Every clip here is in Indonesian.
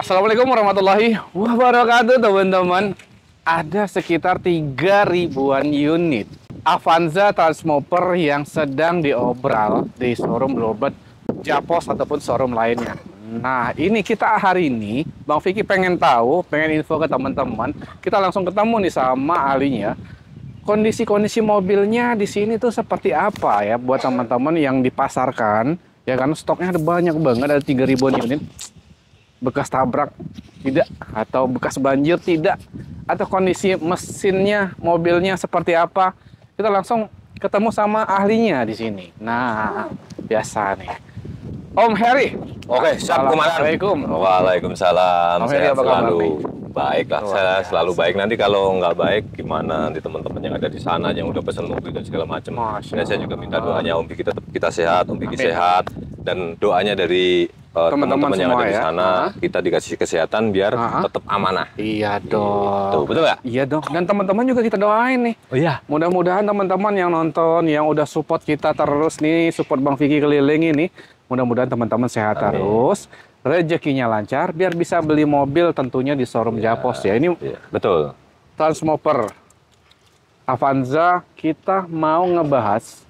Assalamualaikum warahmatullahi wabarakatuh teman-teman. Ada sekitar 3.000-an unit Avanza Transmover yang sedang diobral di showroom Bluebird, Japos ataupun showroom lainnya. Nah, ini kita hari ini Bang Fiqi pengen tahu, pengen info ke teman-teman. Kita langsung ketemu nih sama ahlinya. Kondisi-kondisi mobilnya di sini tuh seperti apa ya buat teman-teman yang dipasarkan ya, karena stoknya ada banyak banget, ada 3.000-an unit. Bekas tabrak tidak, atau bekas banjir tidak, atau kondisi mesinnya mobilnya seperti apa. Kita langsung ketemu sama ahlinya di sini. Nah, biasa nih Om Heri. Oke, assalamualaikum. Waalaikumsalam. Om Heri, apa kabar? Baik lah, saya selalu baik. Nanti kalau nggak baik gimana nanti teman-teman yang ada di sana yang udah pesan mobil dan segala macam. Dan saya juga minta doanya Om Fiqi, kita sehat, Om Fiqi sehat, dan doanya dari teman-teman yang ada di sana, ya? Kita dikasih kesehatan biar tetap amanah. Iya dong. Gitu. Betul nggak? Iya dong. Dan teman-teman juga kita doain nih. Oh iya. Mudah-mudahan teman-teman yang nonton, yang udah support kita terus nih, support Bang Fiqi keliling ini, mudah-mudahan teman-teman sehat terus, rezekinya lancar, biar bisa beli mobil tentunya di showroom Japos ya. Ini betul. Transmover Avanza, kita mau ngebahas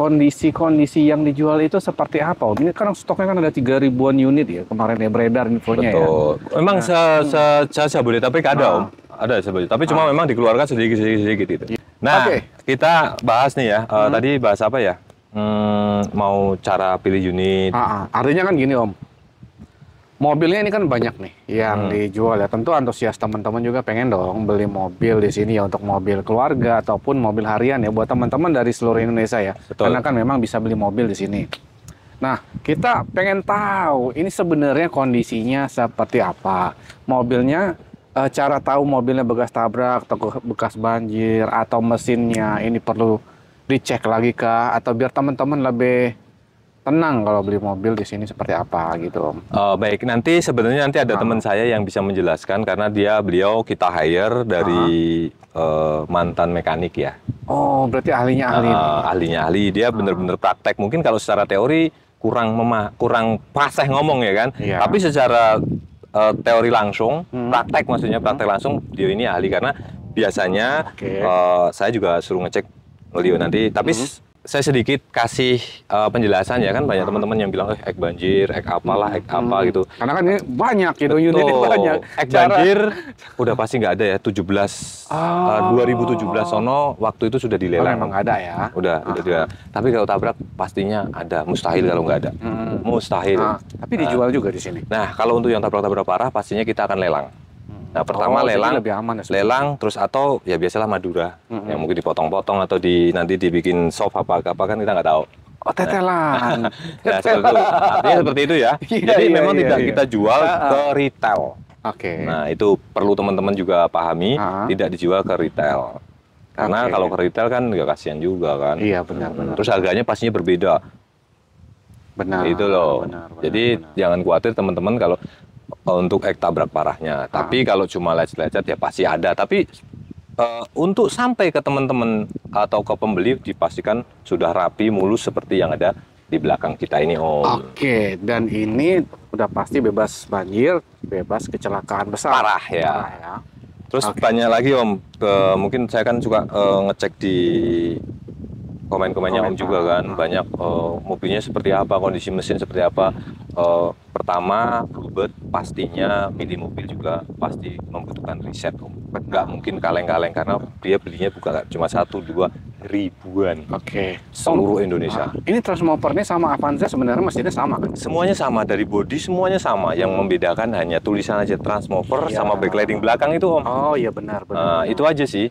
kondisi-kondisi yang dijual itu seperti apa? Ini kan stoknya kan ada 3.000-an unit ya, kemarin yang beredar infonya. Betul. Ya. Memang Jabodetabek ada Om, ada Jabodetabek, tapi cuma memang dikeluarkan sedikit-sedikit itu. Nah, kita bahas nih ya, tadi bahas apa ya? Mau cara pilih unit. Artinya kan gini Om, mobilnya ini kan banyak nih yang dijual ya, tentu antusias teman-teman juga pengen dong beli mobil di sini ya, untuk mobil keluarga ataupun mobil harian ya, buat teman-teman dari seluruh Indonesia ya. Betul. Karena kan memang bisa beli mobil di sini. Nah, kita pengen tahu ini sebenarnya kondisinya seperti apa mobilnya. Cara tahu mobilnya bekas tabrak atau bekas banjir atau mesinnya ini perlu dicek lagi kah, atau biar teman-teman lebih tenang kalau beli mobil di sini seperti apa gitu Om? Baik, nanti sebenarnya nanti ada teman saya yang bisa menjelaskan, karena beliau kita hire dari mantan mekanik ya. Oh, berarti ahlinya ahli. Dia benar-benar praktek. Mungkin kalau secara teori kurang paseh ngomong ya kan. Yeah. Tapi secara teori langsung, praktek maksudnya praktek langsung, dia ini ahli, karena biasanya saya juga suruh ngecek beliau nanti. Tapi saya sedikit kasih penjelasan ya kan, banyak teman-teman yang bilang ek banjir, ek apalah, ek apa gitu. Karena kan ini banyak gitu, unitnya banyak. Ek banjir udah pasti nggak ada ya, 2017 sono waktu itu sudah dilelang. Memang ada ya. Udah dia. Tapi kalau tabrak pastinya ada, mustahil kalau nggak ada. Mustahil. Tapi dijual juga di sini. Nah, kalau untuk yang tabrak-tabrak parah pastinya kita akan lelang. Nah, pertama lelang, lebih aman ya, terus atau ya biasalah Madura yang mungkin dipotong-potong atau nanti dibikin sop apa kan kita nggak tahu. Oh, tetelan. Nah, artinya seperti itu ya. Jadi memang tidak kita jual ke retail. Oke. Nah, itu perlu teman-teman juga pahami, tidak dijual ke retail. Karena kalau ke retail kan nggak kasihan juga kan. Iya, benar-benar. Terus harganya pastinya berbeda. Benar. Itu loh. Benar. Jadi jangan khawatir teman-teman kalau untuk ek tabrak parahnya, tapi kalau cuma lecet-lecet ya pasti ada. Tapi untuk sampai ke teman-teman atau ke pembeli dipastikan sudah rapi, mulus seperti yang ada di belakang kita ini Om. Oke, dan ini udah pasti bebas banjir, bebas kecelakaan besar. Parah ya. Terus banyak lagi Om, mungkin saya kan suka ngecek di komen-komennya Om juga kan, banyak mobilnya seperti apa, kondisi mesin seperti apa. Pertama, Bluebird pastinya milih mobil juga pasti membutuhkan riset Om. Nggak mungkin kaleng-kaleng, karena dia belinya bukan cuma 1-2 ribuan. Oke. Seluruh Indonesia. Ini Transmovernya sama Avanza sebenarnya mesinnya sama kan? Semuanya sama, dari bodi semuanya sama. Yang membedakan hanya tulisan aja Transmover sama backlighting belakang itu Om. Oh iya, benar. Itu aja sih.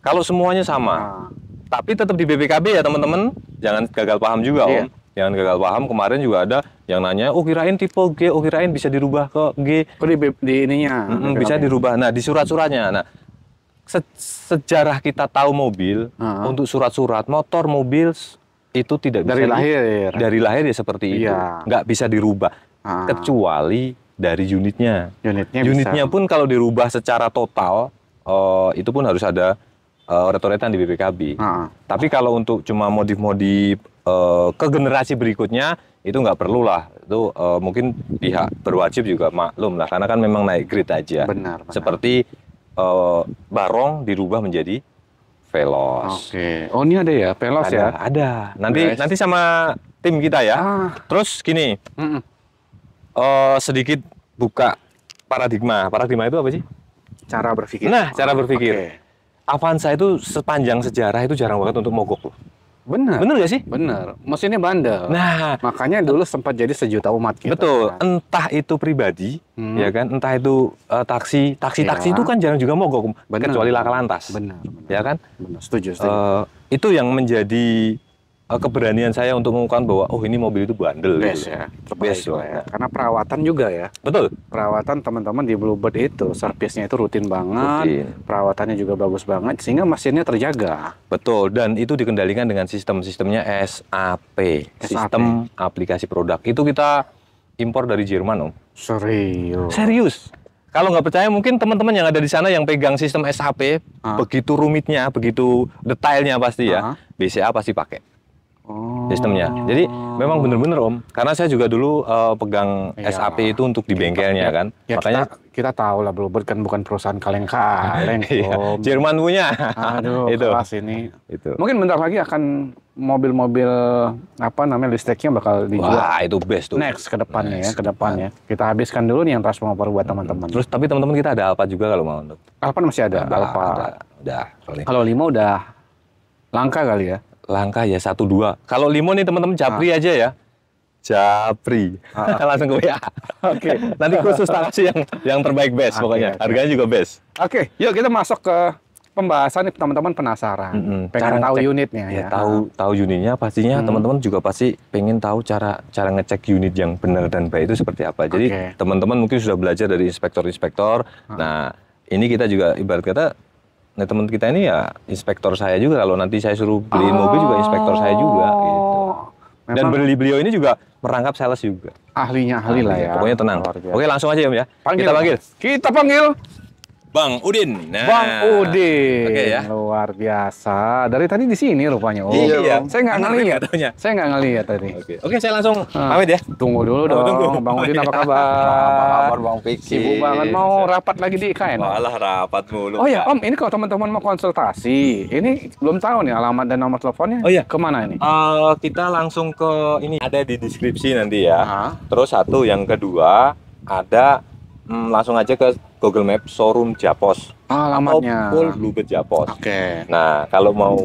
Kalau semuanya sama. Tapi tetap di BPKB ya teman-teman, jangan gagal paham juga Om. Jangan gagal paham, kemarin juga ada yang nanya, oh kirain tipe G, oh kirain bisa dirubah ke G. Oh di ininya? Bisa dirubah, nah di surat-suratnya. Nah, sejarah kita tahu mobil, untuk surat-surat, motor, mobil, itu tidak bisa. Dari lahir? Dari lahir ya seperti itu, nggak bisa dirubah. Kecuali dari unitnya. Unitnya pun kalau dirubah secara total, itu pun harus ada retoretan di BPKB. Tapi kalau untuk cuma modif-modif ke generasi berikutnya itu nggak perlu lah. itu mungkin pihak berwajib juga maklum lah, karena kan memang naik grade aja. Benar, benar. Seperti barong dirubah menjadi Veloz. Oke. Oh, ini ada ya Veloz ya? Ada. Nanti Veloz. Nanti sama tim kita ya. Ah. Terus gini, sedikit buka paradigma. Paradigma itu apa sih? Cara berpikir. Nah, cara berpikir. Okay. Avanza itu sepanjang sejarah itu jarang banget untuk mogok loh. Benar. Benar gak sih? Benar. Mesinnya bandel. Nah, makanya dulu sempat jadi sejuta umat gitu. Betul. Kan? Entah itu pribadi, ya kan, entah itu taksi. Taksi-taksi itu kan jarang juga mogok, kecuali laka lantas. Benar, benar. Ya kan? Benar. Setuju, setuju. Itu yang menjadi keberanian saya untuk mengungkapkan bahwa oh ini mobil itu bandel. Best gitu. Ya. Best lah ya. Karena perawatan juga ya. Betul. Perawatan teman-teman di Bluebird itu, servisnya itu rutin banget. Rutin. Perawatannya juga bagus banget sehingga mesinnya terjaga. Betul. Dan itu dikendalikan dengan sistemnya SAP. Sistem aplikasi produk. Itu kita impor dari Jerman, Om. Serius. Serius. Kalau nggak percaya mungkin teman-teman yang ada di sana yang pegang sistem SAP, begitu rumitnya, begitu detailnya pasti ya. BCA pasti pakai. Sistemnya, jadi memang bener-bener Om, karena saya juga dulu pegang SAP itu untuk di bengkelnya kan, ya, makanya kita tahu lah Bluebird kan bukan perusahaan kaleng-kaleng, Jerman punya, aduh itu. Kelas ini, itu. Mungkin bentar lagi akan mobil-mobil apa namanya listriknya bakal dijual. Wah itu best tuh. Next ke depannya ya, ke depannya. Kita habiskan dulu nih yang Transmover buat teman-teman. Terus tapi teman-teman kita ada Alphard juga kalau mau untuk. Alphard masih ada. Alphard. Kalau lima udah langka kali ya. Langkah ya 1-2. Kalau limo nih teman-teman Japri aja ya. Japri. Langsung ke WA. Oke. Nanti khusus taksi yang terbaik best pokoknya. Harganya juga best. Oke, yuk kita masuk ke pembahasan nih teman-teman penasaran. Pengen tahu unitnya ya. Tahu unitnya pastinya teman-teman juga pasti pengen tahu cara ngecek unit yang benar dan baik itu seperti apa. Jadi teman-teman mungkin sudah belajar dari inspektor-inspektor. Nah, ini kita juga ibarat kata nah teman kita ini ya inspektor saya juga, kalau nanti saya suruh beli mobil juga inspektor saya juga gitu. Memang dan beliau ini juga merangkap sales juga. Ahlinya ahli lah ya. Pokoknya tenang. Oke langsung aja Om ya. Panggil. Kita panggil Bang Udin. Nah. Bang Udin. Oke ya. Luar biasa. Dari tadi di sini rupanya Om. Iya. Saya nggak ngelihat. Saya nggak ngelihat tadi. Oke, saya langsung pamit ya. Tunggu dulu dong. Bang Udin apa kabar? Apa kabar Bang Fiqi? Sibuk banget mau rapat lagi di IKN. Malah rapat mulu. Oh ya Om, ini kalau teman-teman mau konsultasi, ini belum tahu nih alamat dan nomor teleponnya. Oh iya. Kemana ini? Kita langsung ke ini ada di deskripsi nanti ya. Terus satu, yang kedua ada langsung aja ke Google Map showroom Japos. Alamatnya. Full Bluebird Japos. Oke. Nah, kalau mau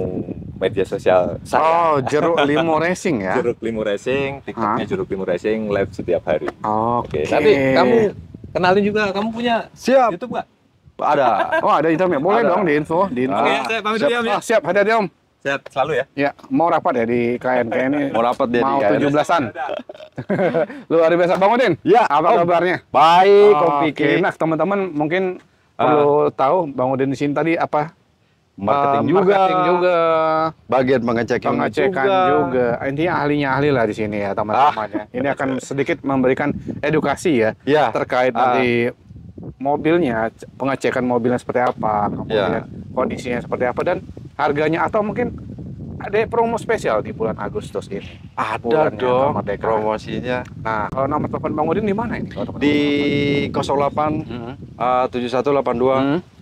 media sosial saya. Oh, Jeruk Limo Racing ya. Jeruk Limo Racing, TikToknya Jeruk Limo Racing live setiap hari. Oke. Tapi kamu kenalin juga, kamu punya YouTube nggak? Ada. Oh, ada YouTube ya. Boleh dong diinfo. Oke, saya pamit dulu ya. Siap, hati-hati Om. Sehat selalu ya. Ya, mau rapat ya di KN ini. Mau rapat dia mau di KN. Mau 17-an. Luar biasa Bang Udin. Ya, apa kabarnya? Baik, Fiqi. Nah, teman-teman mungkin perlu tahu Bang Udin di sini tadi apa? Marketing juga. Bagian pengecekan juga. Intinya ahlinya lah di sini ya, teman-temannya. Ini akan sedikit memberikan edukasi ya, terkait nanti mobilnya, pengecekan mobilnya seperti apa, kemudian kondisinya seperti apa dan harganya, atau mungkin ada promo spesial di bulan Agustus ini. Ada dong promosinya. Nah, kalau nomor telepon Bang Udin di mana ini? Di 08 7182.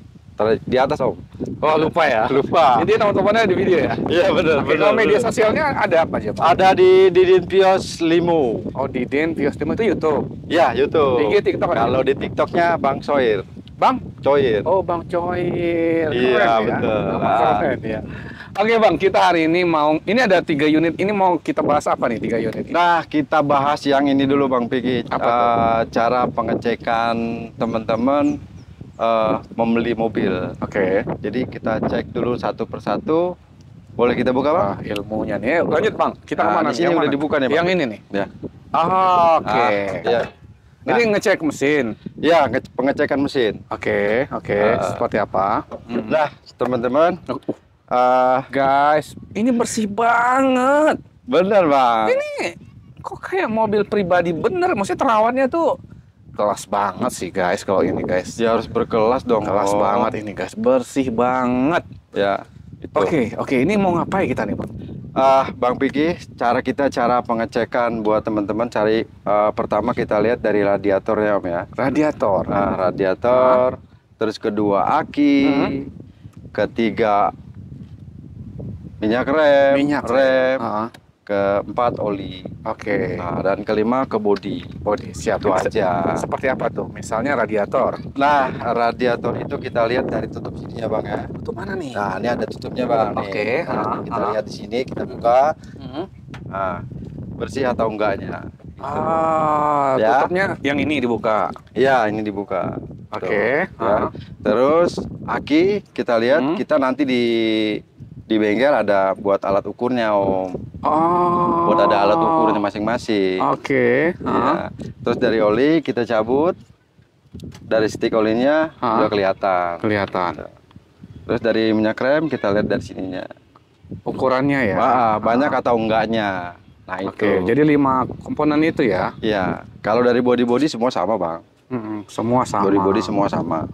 Di atas Om. Oh, lupa ya. Lupa. Jadi nomor teleponnya di video ya. Iya benar. Kalau media sosialnya ada apa aja? Ada di Didin Pios Limo. Oh, Didin Pios Limo itu YouTube. Ya, YouTube. Di TikTok ada. Kalau di TikToknya Bang Soir. Bang Coir. Oh, Bang Coir. Iya, betul. Ya. Oke, Bang, kita hari ini mau ini ada 3 unit. Ini mau kita bahas apa nih 3 unit? Nah, kita bahas yang ini dulu Bang Fiqi. Apa tuh? Cara pengecekan teman-teman membeli mobil. Oke. Jadi kita cek dulu satu persatu. Boleh kita buka, Bang? Ilmunya nih. Lanjut, Bang. Kita kemana? Yang udah dibuka nih, Bang. Yang ini nih. Ya. Oke. Ya. Nah, ini ngecek mesin. Ya, pengecekan mesin. Oke. Seperti apa? Nah, teman-teman, guys, ini bersih banget. Bener, Bang. Ini kok kayak mobil pribadi bener. Maksudnya terawatnya tuh kelas banget sih, guys. Kalau ini, guys. Ya harus berkelas dong. Kelas banget ini, guys. Bersih banget. Ya. Oke. Ini mau ngapain kita nih, Bang? Bang Fiqi, cara pengecekan buat teman-teman cari, pertama kita lihat dari radiatornya Om ya. Radiator. Nah, radiator, terus kedua aki, ketiga minyak rem, keempat oli. Oke. Nah, dan kelima ke body. Body, siap. Itu aja. Seperti apa tuh? Misalnya radiator. Nah, radiator itu kita lihat dari tutup sininya Bang ya. Tutup mana nih? Nah, ini ada tutupnya Bang. Oke. Nah, kita lihat di sini, kita buka. Nah, bersih atau enggaknya. Gitu. Ah, ya. Tutupnya yang ini dibuka. Iya, ini dibuka. Oke. Nah, terus aki kita lihat, kita nanti di bengkel ada buat alat ukurnya Om. Oh. Buat ada alat ukurnya masing-masing. Oke. Ya. Terus dari oli kita cabut, dari stik olinya udah kelihatan. Kelihatan. Terus dari minyak rem kita lihat dari sininya. Ukurannya ya. Banyak atau enggaknya. Nah itu. Oke. Jadi 5 komponen itu ya? Iya. Kalau dari body-body semua sama Bang. Semua sama. Body-body semua sama.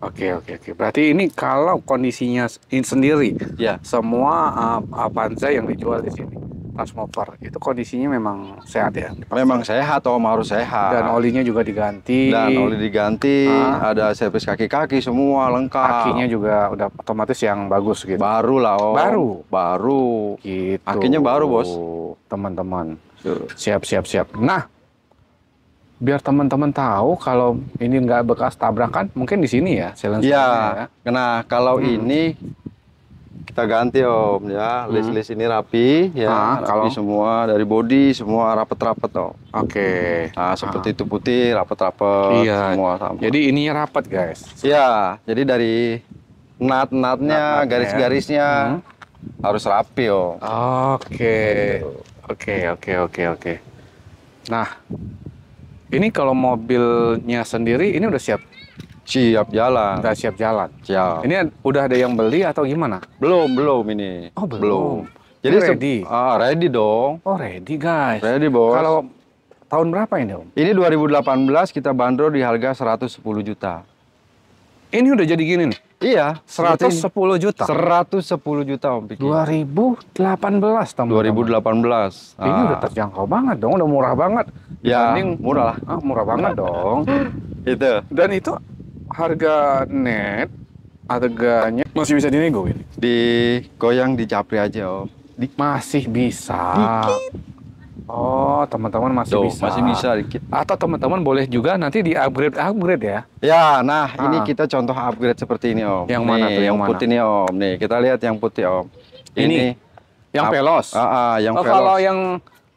Oke, oke, oke. Berarti ini kalau kondisinya sendiri, ya. Semua Avanza yang dijual di sini, Transmover, itu kondisinya memang sehat ya? Memang sehat, Om, harus sehat. Dan olinya juga diganti. Dan oli diganti, ada servis kaki-kaki semua lengkap. Kakinya juga udah otomatis yang bagus gitu. Baru lah, Om. Baru? Baru. Gitu. Kakinya baru, Bos. Teman-teman, siap, siap, siap. Nah, biar teman-teman tahu kalau ini nggak bekas tabrakan, mungkin di sini ya silencernya ya. Nah, kalau ini kita ganti Om ya, list-list ini rapi ya, rapi kalau semua dari body semua rapet-rapet Om. Oke. Nah, seperti itu putih rapet-rapet semua sama. Jadi ininya rapet guys. Iya, jadi dari nat-natnya, garis-garisnya harus rapi Om. Oke. Oke, oke, oke, oke. Nah, ini kalau mobilnya sendiri ini udah siap? Siap jalan. Udah siap jalan? Siap. Ini udah ada yang beli atau gimana? Belum, belum ini. Oh, belum. Jadi ready? Ready dong. Oh, ready guys. Ready, Bos. Kalau tahun berapa ini, Om? Ini 2018 kita bandrol di harga 110 juta. Ini udah jadi gini nih? Iya, 110 juta. 110 juta Om Fiqi. 2018 teman-teman. 2018. Ini udah terjangkau banget dong, udah murah banget. Ya, murah lah. Murah banget dong. Itu. Dan itu harga net, harganya masih bisa dinego ini. Digoyang di Japri aja Om. Masih bisa. Dikit. Oh, teman-teman masih bisa. Masih bisa dikit. Atau teman-teman boleh juga nanti di upgrade ya. Ya, nah ini kita contoh upgrade seperti ini Om. Yang nih, mana tuh? Yang putih nih Om. Nih kita lihat yang putih Om. Ini yang Veloz. Yang Veloz. Kalau yang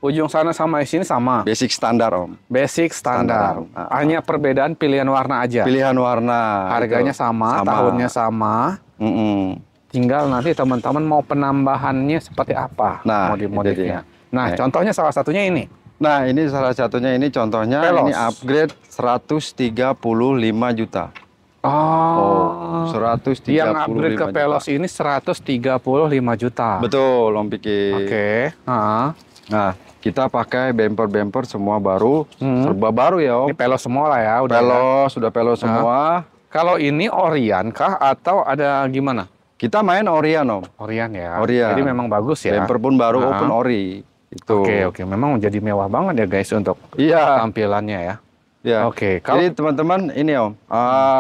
ujung sana sama sini sama. Basic standar Om. Basic standar. Hanya perbedaan pilihan warna aja. Pilihan warna. Harganya sama, tahunnya sama. Tinggal nanti teman-teman mau penambahannya seperti apa? Nah, modif-modifnya. Nah, contohnya salah satunya ini. Nah, ini salah satunya ini contohnya Veloz. Ini upgrade 135 juta. Oh, 135 yang upgrade ke Veloz ini 135 juta. Betul, Om Fiqi. Oke. Nah, kita pakai bumper-bumper semua baru, serba baru ya Om. Ini Veloz semua lah ya, udah Veloz, sudah Veloz semua. Kalau ini Orion kah atau ada gimana? Kita main Orion Om. Orion ya. Orion. Jadi memang bagus ya. Bumper pun baru open ori. Itu. Oke, oke. Memang jadi mewah banget ya guys untuk tampilannya ya. Iya. Oke. Jadi teman-teman ini Om,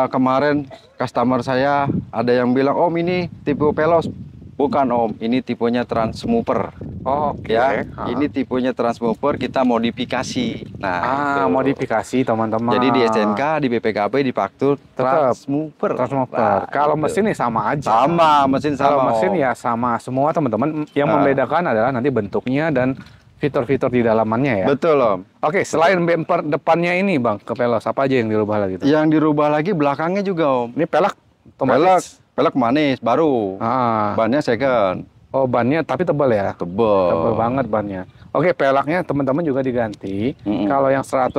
kemarin customer saya ada yang bilang, Om ini tipe Veloz. Bukan Om, ini tipenya Transmover. Oh, oke. Ya, ini tipenya Transmover, kita modifikasi. Nah, modifikasi teman-teman. Jadi di SNK, di BPKB, di Paktur Transmover. Transmover. Kalau mesin nih sama aja. Sama, mesin sama. Kalau mesin ya sama semua teman-teman. Yang membedakan adalah nanti bentuknya dan fitur-fitur di dalamannya ya. Betul Om. Oke, selain bumper depannya ini Bang, ke Veloz apa aja yang dirubah lagi? Yang dirubah lagi belakangnya juga Om. Ini pelak. Pelek manis baru, bannya second. Oh, bannya tapi tebal ya? Tebal. Tebal banget bannya. Oke, pelaknya teman-teman juga diganti. Kalau yang 110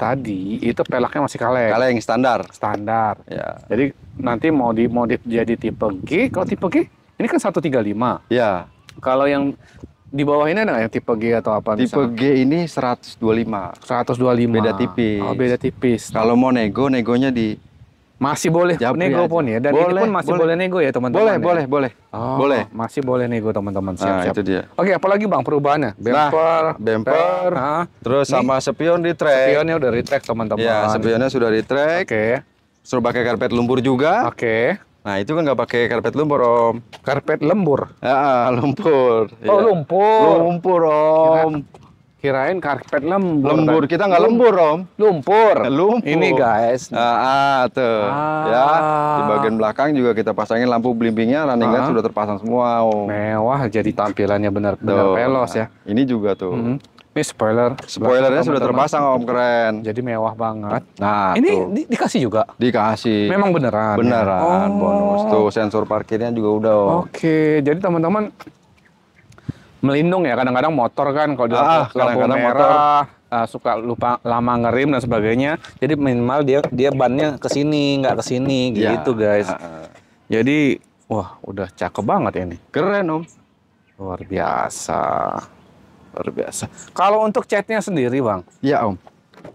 tadi, itu pelaknya masih kaleng. Kaleng, standar. Standar. Ya. Jadi nanti mau dimodif jadi tipe G. Kalau tipe G, ini kan 135. Ya. Kalau yang di bawah ini ada nggak yang tipe G atau apa? Tipe misalnya? G ini 125. 125. Beda tipis. Oh, beda tipis. Kalau mau nego, negonya di Masih boleh nego pun ya, dan boleh, ini pun masih boleh nego ya teman-teman. Boleh. Oh, boleh, masih boleh nego teman-teman. Siap-siap. Nah, itu dia. Oke, apalagi bang perubahannya? Bumper. Nah, terus nih, sama spion retract. Spionnya udah retract teman-teman. Ya, spionnya sudah retract. Oke. Suruh pakai karpet lumpur juga. Oke. Nah, itu kan nggak pakai karpet lumpur, Om. Karpet lembur. Ya, lumpur. Oh, ya. Lumpur, Om. Kirain karpet lembur. Kita nggak lembur, Om. Lumpur. Ini guys. Tuh. Ya, di bagian belakang juga kita pasangin lampu blimpingnya, running light sudah terpasang semua, Om. Mewah, jadi tampilannya benar-benar Veloz ya. Ini juga tuh. Ini spoiler. Spoilernya sudah terpasang, Om, keren. Jadi mewah banget. Nah, ini tuh. Dikasih juga? Dikasih. Memang beneran? Beneran, ya? Bonus. Tuh, sensor parkirnya juga udah, Om. Oke, jadi teman-teman melindung ya, kadang-kadang motor kan kalau kadang-kadang merah suka lupa lama ngerem dan sebagainya, jadi minimal dia bannya ke sini nggak ke sini gitu ya, guys. Jadi wah, udah cakep banget ini, keren, Om, luar biasa. Kalau untuk catnya sendiri, Bang, ya, Om,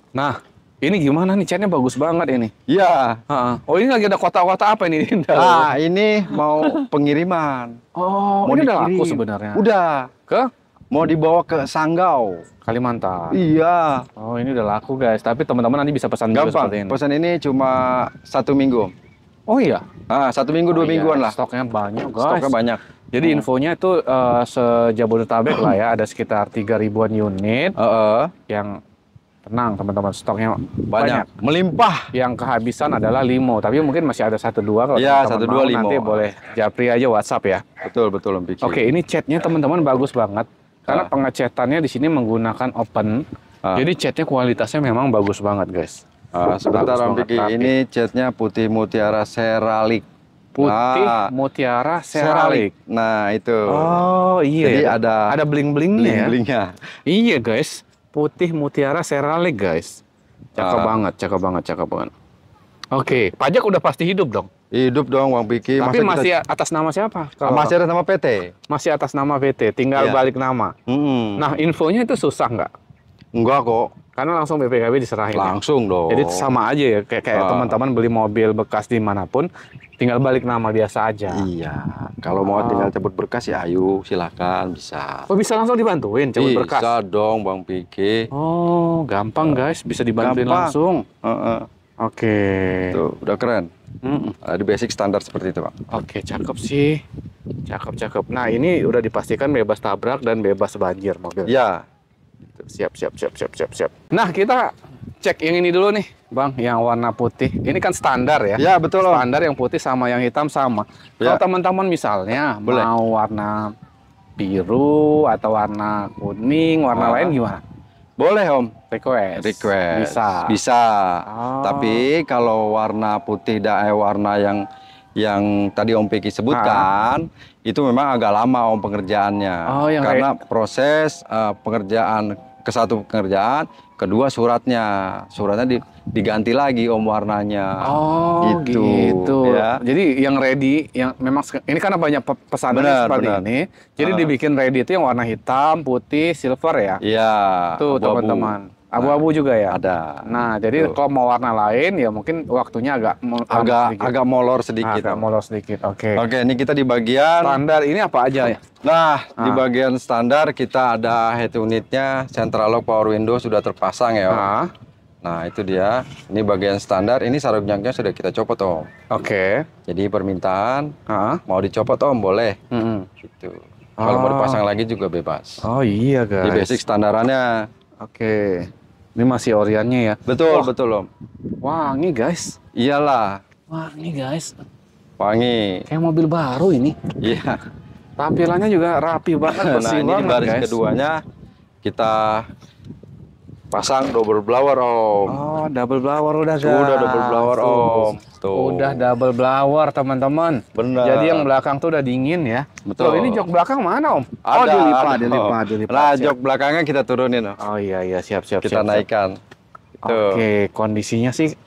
nah ini gimana nih, catnya bagus banget ini. Iya. Oh, ini lagi ada kotak-kotak apa ini? Ini mau pengiriman. Oh, mau ini udah laku sebenarnya. Udah. Mau dibawa ke Sanggau, Kalimantan. Iya. Oh, ini udah laku, guys. Tapi teman-teman nanti bisa pesan juga seperti ini. Pesan ini cuma 1 minggu. Oh iya? 1 minggu, 2 mingguan lah. Stoknya banyak, guys. Stoknya banyak. Jadi infonya itu se-Jabodetabek lah ya. Ada sekitar 3.000-an unit. Yang... tenang teman-teman, stoknya banyak, melimpah. Yang kehabisan adalah limo, tapi mungkin masih ada 1-2 kalau teman-teman nanti boleh japri aja WhatsApp ya. Betul, Om Fiqi. Oke, ini catnya teman-teman bagus banget karena pengecatannya di sini menggunakan open. Jadi catnya kualitasnya memang bagus banget, guys. Sebentar, Om Fiqi, ini catnya putih mutiara seralik. Putih mutiara seralik. Nah, itu. Oh, iya. Jadi ada bling-blingnya. Iya, guys. Putih mutiara seralik, guys. Cakep banget. Oke, pajak udah pasti hidup dong. Hidup dong, Bang Fiqi. Tapi masih atas nama siapa? Masih atas nama PT. Masih atas nama PT, tinggal balik nama. Nah, infonya itu susah nggak? Enggak kok. Karena langsung BPKB diserahin. Langsung dong. Jadi sama aja ya, kayak teman-teman beli mobil bekas dimanapun, tinggal balik nama biasa aja. Iya. Kalau mau tinggal cabut berkas ya, ayo silakan bisa. Oh, bisa langsung dibantuin cabut berkas? Bisa dong, Bang Fiqi. Oh, gampang, guys, bisa dibantuin langsung. Oke. Tuh, udah keren. Di basic standar seperti itu, Bang. Oke, cakep sih. Cakep. Nah, ini udah dipastikan bebas tabrak dan bebas banjir mobil. Iya. Siap. Nah, kita cek yang ini dulu nih, Bang, yang warna putih. Ini kan standar ya? Ya, betul, Om. Standar yang putih sama yang hitam sama. Ya. Kalau teman-teman misalnya mau warna biru atau warna kuning, warna lain gimana? Boleh, Om. Request. Bisa. Tapi kalau warna putih warna yang tadi Om Fiqi sebutkan, itu memang agak lama, Om, pengerjaannya. Karena proses pengerjaan, ke satu pengerjaan, kedua suratnya diganti lagi, Om, warnanya. Oh, gitu. Ya. Jadi yang ready, yang memang ini karena banyak pesanan seperti ini. Jadi dibikin ready itu yang warna hitam, putih, silver ya. Iya. Tuh teman-teman. Abu-abu juga ya? Ada. Nah, jadi kalau mau warna lain ya mungkin waktunya agak molor sedikit. Oke, ini kita di bagian standar ini apa aja ya? Nah, di bagian standar kita ada head unitnya, central lock power window sudah terpasang ya, Om. Nah, itu dia. Ini bagian standar, ini sarung jangknya sudah kita copot, Om. Oke. Jadi permintaan mau dicopot, Om, boleh. Gitu. Kalau mau dipasang lagi juga bebas. Oh iya, guys. Di basic standarannya. Oke. Ini masih oriannya ya. Betul, Om. Wangi, guys. Iyalah. Wangi, guys. Wangi. Kayak mobil baru ini. Iya. Tampilannya juga rapi banget. Nah, ini di baris keduanya kita pasang double blower, Om. Oh, double blower udah, guys. Udah double blower, Om. Tuh. Udah double blower, teman-teman. Benar. Jadi yang belakang tuh udah dingin ya. Betul. Loh, ini jok belakang mana, Om? Oh, dilipat. Nah, jok belakangnya kita turunin, Om. Oh iya, siap. Kita naikkan. Oke, kondisinya sih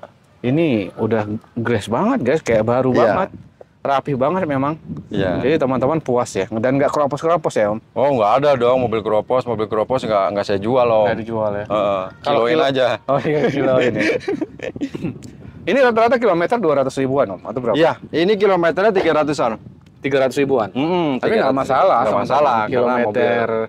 ini udah grass banget, guys, kayak baru banget. Rapi banget memang. Iya. Jadi teman-teman puas ya, dan nggak keropos-keropos ya, Om? Oh, nggak ada dong, mobil keropos nggak saya jual, Om. Nggak dijual ya? Kiloin aja. Oh iya, kiloin ya. Ini rata-rata kilometer 200 ribuan, Om, atau berapa? Iya, ini kilometernya 300-an. 300 ribuan. Tapi nggak masalah, nggak masalah. Kilometer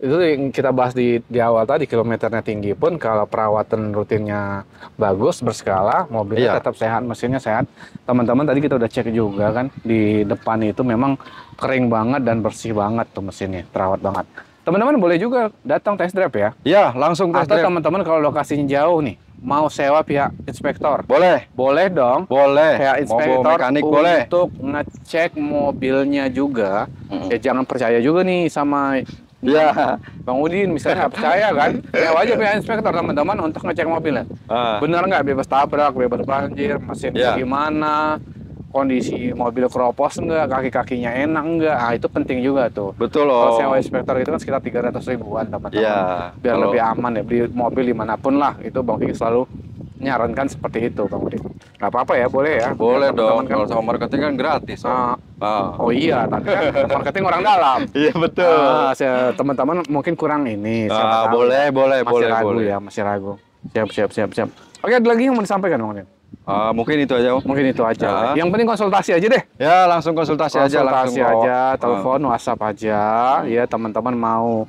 itu yang kita bahas di awal tadi, kilometernya tinggi pun kalau perawatan rutinnya bagus, berskala, mobilnya tetap sehat, mesinnya sehat. Teman-teman tadi kita udah cek juga kan, di depan itu memang kering banget dan bersih banget tuh mesinnya, terawat banget. Teman-teman boleh juga datang test drive ya? Iya, langsung test drive. Atau teman-teman kalau lokasinya jauh nih, mau sewa pihak inspektor? Boleh. Boleh dong. Boleh. Pihak inspektor mekanik boleh. Untuk ngecek mobilnya juga, ya jangan percaya juga nih sama... Ya, Bang Udin misalnya percaya kan, ya wajib ya inspektor teman-teman untuk ngecek mobilnya. Benar nggak bebas tabrak, bebas banjir, mesin gimana, kondisi mobil keropos nggak, kaki-kakinya enak nggak, ah itu penting juga tuh. Betul loh. Kalau sewa inspektor itu kan sekitar 300 ribuan teman-teman, biar lebih aman ya, beli mobil dimanapun lah, itu Bang Fiqi selalu nyarankan seperti itu, Bang Udin. Gak apa-apa ya, boleh ya? Boleh dong, kalau sama marketing kan gratis. Oh iya, tapi kan marketing orang dalam. Iya, betul. Teman-teman mungkin kurang ini. Boleh, boleh. Masih ragu ya, masih ragu. Siap. Oke, ada lagi yang mau disampaikan, Bang Udin? Mungkin itu aja, Om. Mungkin itu aja. Yang penting konsultasi aja deh. Ya, langsung konsultasi aja, telepon, WhatsApp aja. Ya, teman-teman mau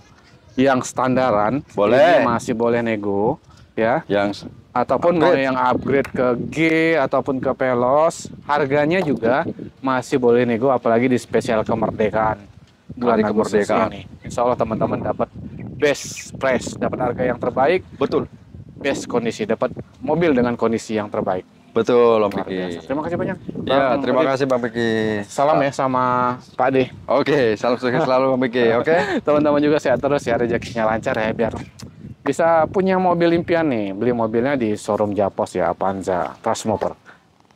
yang standaran, boleh. Masih boleh nego. Ya, yang ataupun upgrade. Mau yang upgrade ke G ataupun ke Veloz, harganya juga masih boleh nego, apalagi di spesial kemerdekaan bulan Agustus ini. Insya Allah teman-teman dapat best price, dapat harga yang terbaik, betul, best kondisi, dapat mobil dengan kondisi yang terbaik. Betul, Om Fiqi. Terima kasih banyak. Ya, terima kasih Bang Fiqi. Salam ya sama Pak De. Oke, salam sukses selalu Bang Fiqi. Oke, teman-teman juga sehat terus ya, rezekinya lancar ya, biar bisa punya mobil impian nih, beli mobilnya di showroom Japos ya, Trust Motor.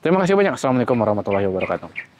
Terima kasih banyak. Assalamualaikum warahmatullahi wabarakatuh.